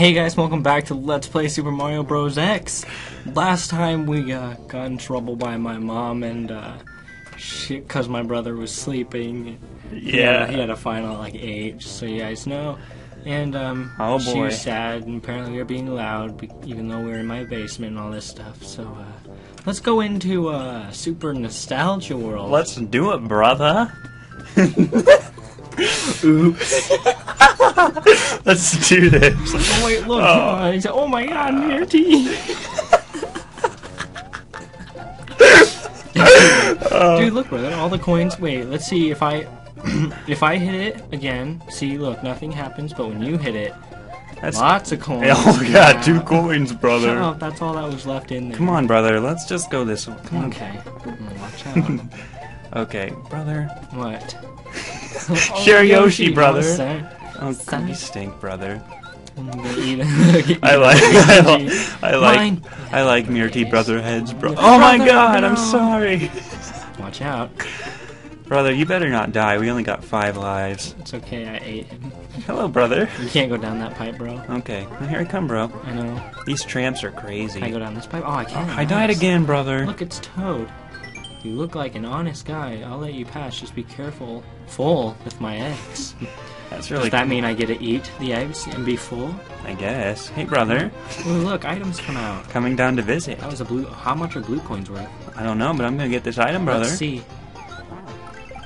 Hey guys, welcome back to Let's Play Super Mario Bros. X. Last time we got in trouble by my mom and shit, cause my brother was sleeping. Yeah. He had a final like 8, so you guys know. And oh boy, she was sad, and apparently we were being loud, even though we were in my basement and all this stuff. So let's go into Super Nostalgia World. Let's do it, brother. Oops. Let's do this. Oh wait, look. Oh my god, I'm here, T. Dude, look, brother, all the coins. Wait, let's see if I hit it again. See, look, nothing happens, but when you hit it, that's lots of coins. Oh yeah, wow. 2 coins, brother. Shut up, that's all that was left in there. Come on, brother, let's just go this one. Come on. Watch out. Okay, brother. What? Oh, share Yoshi, brother. Oh, you stink, brother. I like Mirty brother heads, bro. Oh my god, no. I'm sorry. Watch out, brother. You better not die. We only got 5 lives. It's okay. I ate him. Hello, brother. You can't go down that pipe, bro. Okay, well, here I come, bro. I know. These tramps are crazy. Can I go down this pipe? Oh, I can't. I died again, brother. Look, it's Toad. You look like an honest guy. I'll let you pass. Just be careful. Full with my eggs. That's really. Does that mean I get to eat the eggs and be full? I guess. Hey, brother. Oh, look, items come out. Coming down to visit. That was a blue. How much are blue coins worth? I don't know, but I'm gonna get this item, brother. Let's see.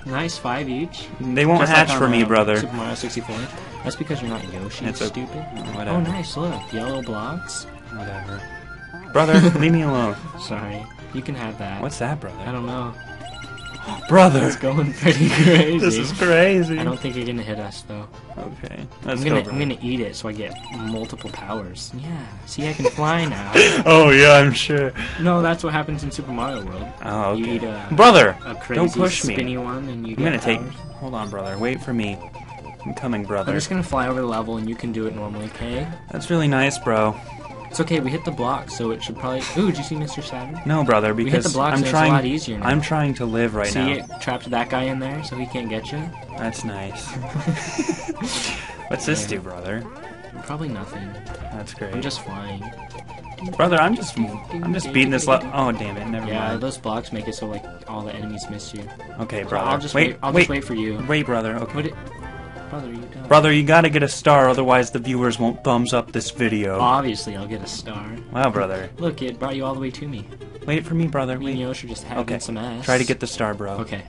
Nice, 5 each. They won't hatch for me, brother. Super Mario 64. That's because you're not Yoshi. It's stupid. Whatever. Oh, nice. Look, yellow blocks. Whatever. Brother, leave me alone. Sorry. You can have that. What's that, brother? I don't know. Brother! It's going pretty crazy. This is crazy. I don't think you're gonna hit us, though. Okay. I'm gonna eat it so I get multiple powers. Yeah. See, I can fly now. Oh, yeah, I'm sure. No, that's what happens in Super Mario World. Oh, okay. You eat a... Brother! A crazy, don't push me. Spinny one, and you get powers. Hold on, brother. Wait for me. I'm coming, brother. I'm just gonna fly over the level, and you can do it normally, okay? That's really nice, bro. It's okay, we hit the block, so it should probably... Ooh, did you see Mr. Saturn? No, brother, because we hit the block, so it's a lot easier now. I'm trying to live right now. See, it trapped that guy in there, so he can't get you? That's nice. What's this do, brother? Probably nothing. That's great. I'm just flying. Brother, I'm just beating this level. Oh, damn it, never mind. Yeah, those blocks make it so, like, all the enemies miss you. Okay, brother. So I'll just wait for you. Wait, brother, okay. Brother, you gotta get a star, otherwise the viewers won't thumbs up this video. Obviously, I'll get a star. Wow, brother. Look, it brought you all the way to me. Wait for me, brother. Me and Yoshi just having some ass. Try to get the star, bro. Okay.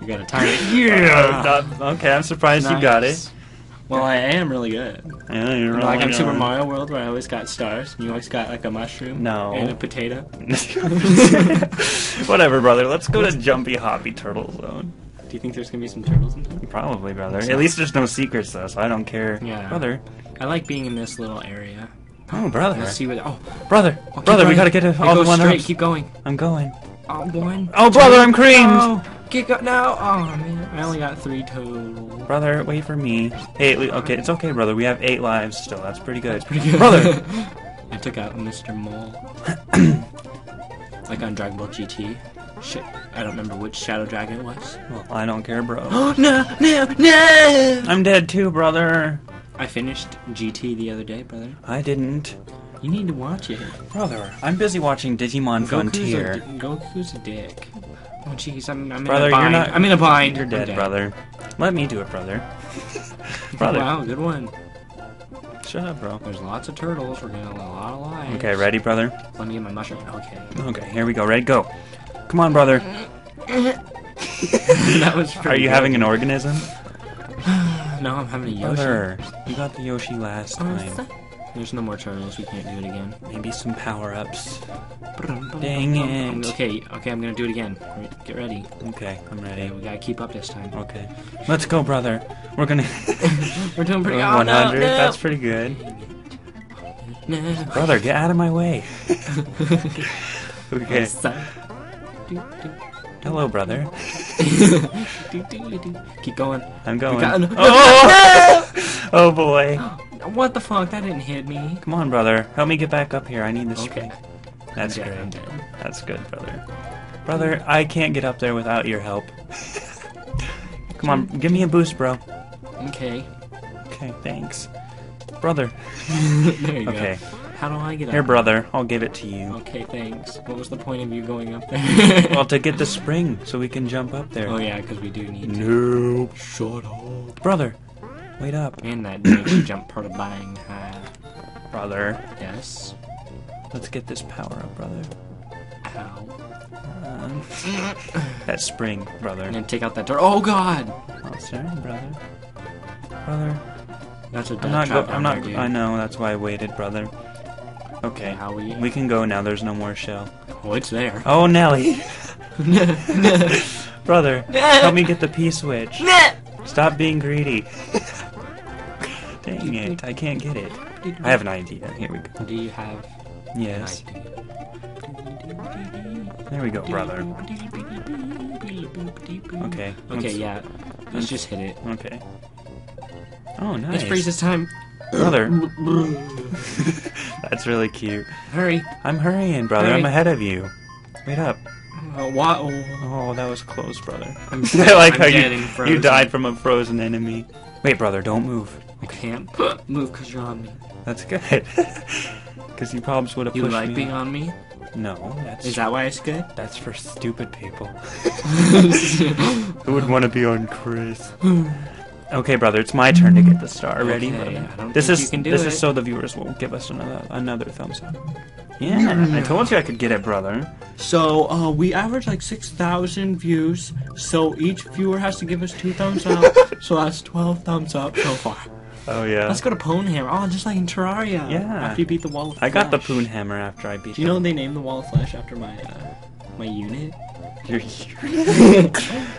You gotta time it. Yeah! Okay, I'm surprised you got it. Well, I am really good. Yeah, you're really good. I'm Super Mario World, where I always got stars, and you always got, like, a mushroom. No. And a potato. Whatever, brother. Let's go to Jumpy Hoppy Turtle Zone. Do you think there's gonna be some turtles in there? Probably, brother. At least there's no secrets, though, so I don't care. Yeah. Brother. I like being in this little area. Oh, brother. Let's see what... Oh, brother. Oh, brother, we gotta get it all the one straight. Keep going. I'm going. Oh, one. Oh, brother, I'm creamed! Oh, get up now! Oh, man. I only got 3 total. Brother, wait for me. Hey, okay, it's okay, brother. We have 8 lives still. That's pretty good. That's pretty good. Brother! I took out Mr. Mole. Like on Dragon Ball GT. Shit, I don't remember which Shadow Dragon it was. Well, I don't care, bro. Oh, no, no, no! I'm dead too, brother. I finished GT the other day, brother. I didn't. You need to watch it. Brother, I'm busy watching Digimon Frontier. Goku's a dick. Oh, jeez, I'm brother, in a bind. I'm in a bind. You're dead, brother. Let me do it, brother. Brother. Wow, good one. Shut up, bro. There's lots of turtles. We're getting a lot of lives. Okay, ready, brother? Let me get my mushroom. Okay. Okay, here we go. Ready, go. Come on, brother. That was pretty Are you good. Having an organism? No, I'm having a Yoshi. Brother, you got the Yoshi last time. There's no more turtles, we can't do it again. Maybe some power-ups. Dang it. Okay, I'm gonna do it again. Get ready. Okay, I'm ready. Okay, we gotta keep up this time. Okay. Let's go, brother. We're gonna... We're doing pretty good. 100, no. That's pretty good. No. Brother, get out of my way. Okay. Hello, brother. Keep going. I'm going. Oh! Oh, boy. What the fuck? That didn't hit me. Come on, brother. Help me get back up here. I need this string. That's great. That's good, brother. Brother, I can't get up there without your help. Come on, give me a boost, bro. Okay. Okay, thanks. Brother. There you okay. go. How do I get up? Here, brother. I'll give it to you. Okay, thanks. What was the point of you going up there? Well, to get the spring so we can jump up there. Oh, yeah, because we do need to. Nope. Shut up. Brother, wait up. And that makes you jump part of buying high. Brother. Yes? Let's get this power up, brother. Ow. That spring, brother. And then take out that door. Oh, God! Oh, sorry, brother. Brother. That's a death trap. I'm not. I know. That's why I waited, brother. Okay. How we can go now. There's no more shell. Oh, it's there. Oh, Nelly. Brother, help me get the P switch. Stop being greedy. Dang it! I can't get it. I have an idea. Here we go. Do you have? Yes. An idea? There we go, brother. Okay. Okay. Yeah. Let's just hit it. Okay. Oh, nice. Let's freeze this time. Brother. That's really cute. Hurry. I'm hurrying, brother. Hurry. I'm ahead of you. Wait up. Oh, that was close, brother. I like how you died from a frozen enemy. Wait, brother, don't move. I can't move because you're on me. That's good. Because you probably would have pushed me. You like being on me? No. Is that why it's good? That's for stupid people. Who would want to be on Chris? Okay, brother, it's my turn to get the star. Ready? This is so the viewers will give us another thumbs up. Yeah, I told you I could get it, brother. So we average like 6,000 views. So each viewer has to give us 2 thumbs up. So that's 12 thumbs up so far. Oh yeah. Let's go to Pwnhammer. Oh, just like in Terraria. Yeah. After you beat the Wall of Flesh. I got the Pwnhammer after I beat. Do you know they named the Wall of Flesh after my my unit? Your unit.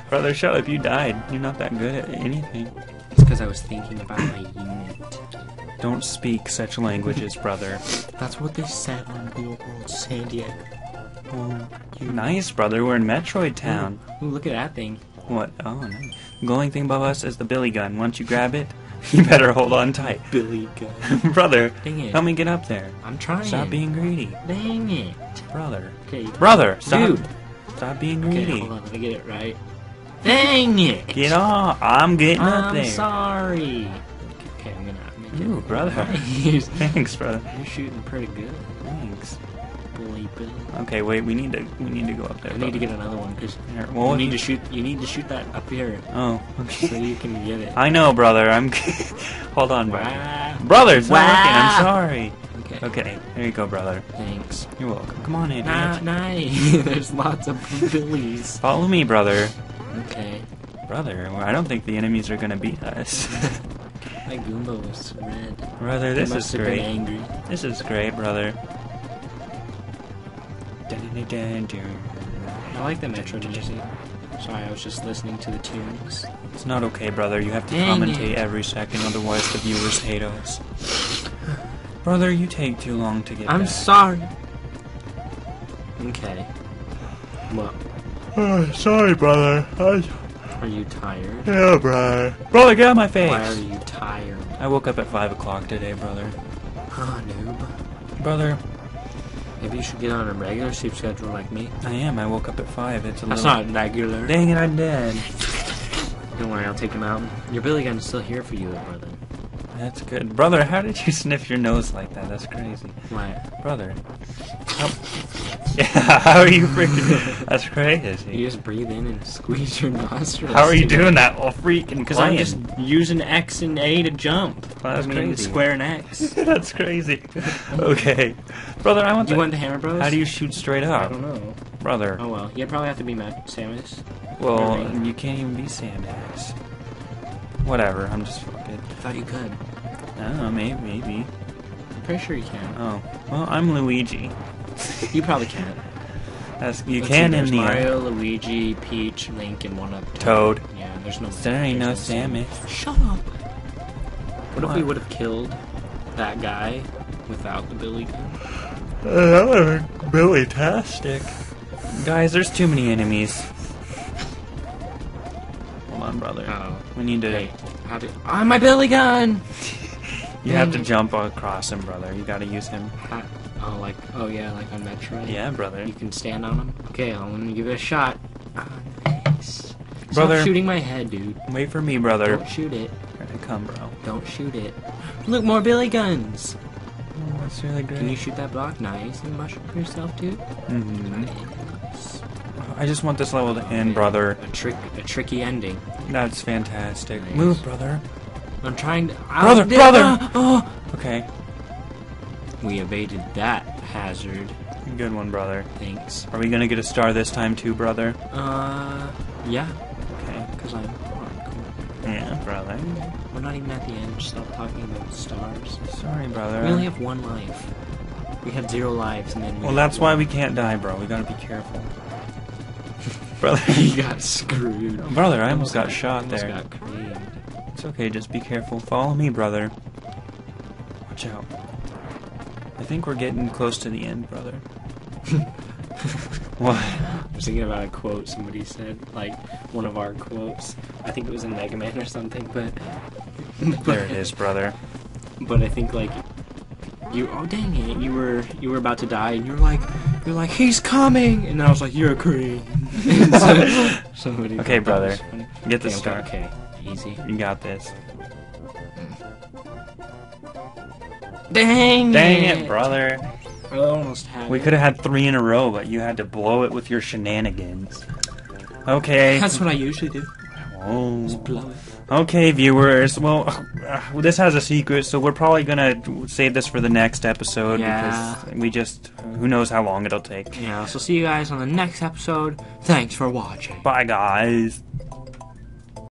Brother, shut up, you died. You're not that good at anything. It's because I was thinking about my unit. Don't speak such languages, brother. That's what they said on Real World San Diego. Oh, nice, brother. We're in Metroid Town. Ooh, look at that thing. What? Oh, nice. The glowing thing above us is the billy gun. Once you grab it, you better hold on tight. Billy gun. Brother, dang it. Help me get up there. I'm trying. Stop being greedy. Dang it. Brother. Okay. Brother, stop. Dude. Stop being greedy. Okay, hold on, let me get it right. Dang it! Get off! I'm getting up there. I'm sorry. Okay, I'm gonna make it. Ooh, brother. Nice. Thanks, brother. You're shooting pretty good. Thanks. Bully. Okay, wait. We need to go up there. I need to get another one because well, you need to shoot that up here. Oh, okay. So you can get it. I know, brother. I'm. Hold on, brother. Wow. Brother's wow. I'm sorry. Okay, there you go, brother. Thanks. You're welcome. Come on, idiot. Nice. There's lots of billies. Follow me, brother. Okay. Brother, well, I don't think the enemies are gonna beat us. My Goomba was red. Brother, this is great. Angry. This is great, brother. I like the Metroid music. Sorry, I was just listening to the tunes. It's not okay, brother. You have to commentate every second, otherwise the viewers hate us. Brother, you take too long to get back. I'm sorry. Okay. Well. Oh, sorry, brother. Are you tired? Yeah, brother. Brother, get out of my face! Why are you tired? I woke up at 5 o'clock today, brother. Ah, noob. Brother. Maybe you should get on a regular sleep schedule like me. I am. I woke up at 5. It's a little... That's not regular. Dang it, I'm dead. Don't worry, I'll take him out. Your billy gun's still here for you, brother. That's good. Brother, how did you sniff your nose like that? That's crazy. Why? Brother. Yeah, how are you freaking... That's crazy. You just breathe in and squeeze your nostrils. How are you doing that? All freaking Because I'm just using X and A to jump. That's crazy. Square and X. That's crazy. Okay. Brother, I want the... You want the hammer, bros? How do you shoot straight up? I don't know. Brother. Oh, well. You probably have to be Matt Samus. Well, you can't even be Samus. Whatever, I'm just fucking... I thought you could. I don't know, maybe. I'm pretty sure you can. Oh. Well, I'm Luigi. You probably can't. You can in the... Mario, Luigi, Peach, Link, and one of... Toad. Yeah, there's no... There ain't no Samus. Shut up! What if we would have killed that guy without the billy gun? That would have been billy-tastic. Guys, there's too many enemies. Brother. Uh-oh. We need to... Hey, oh, my billy gun! You have to jump across him, brother. You gotta use him. Oh, like... Oh, yeah, like on Metroid? Yeah, brother. You can stand on him? Okay, I'm gonna give it a shot. Oh, nice. Brother. Stop shooting my head, dude. Wait for me, brother. Don't shoot it. Here I come, bro. Don't shoot it. Look, more billy guns! Oh, that's really great. Can you shoot that block? Nice. And mushroom yourself, dude? Mm-hmm. I just want this level to end, brother. A tricky ending. That's fantastic. Nice. Move, brother. I'm trying to... Brother! Oh. Okay. We evaded that hazard. Good one, brother. Thanks. Are we gonna get a star this time, too, brother? Yeah. Okay. Because I'm... Yeah, brother. We're not even at the end. Stop talking about stars. Sorry, brother. We only have one life. We have 0 lives, and then we... Well, that's why we can't die, bro. We gotta be careful. Brother. You got screwed. Brother, I almost got shot there. I almost got creamed. It's okay, just be careful. Follow me, brother. Watch out. I think we're getting close to the end, brother. What? I was thinking about a quote somebody said, like one of our quotes. I think it was in Mega Man or something, but there it is, brother. But I think like you, oh dang it, you were about to die, and you're like he's coming, and then I was like, you're a creep. So, somebody. Okay, brother, get the star. Okay, easy. You got this. Dang it, brother. I almost had We could have had 3 in a row, but you had to blow it with your shenanigans. Okay. That's what I usually do. Oh. Just blow it. Okay, viewers. Well, this has a secret, so we're probably gonna save this for the next episode. Yeah. Because we just... Who knows how long it'll take. Yeah, so see you guys on the next episode. Thanks for watching. Bye, guys.